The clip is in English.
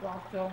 Doctor.